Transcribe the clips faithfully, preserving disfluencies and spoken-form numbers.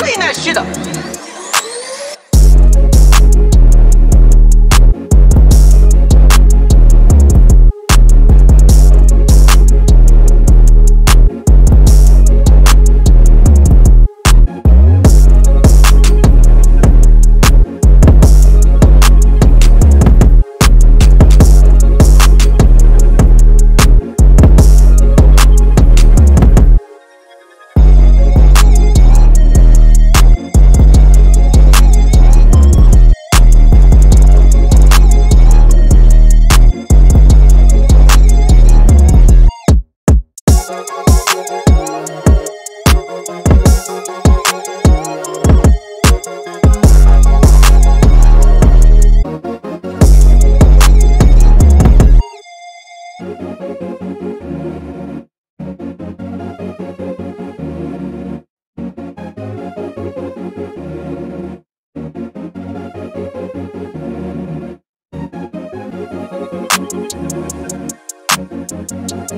最耐吸的。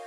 you.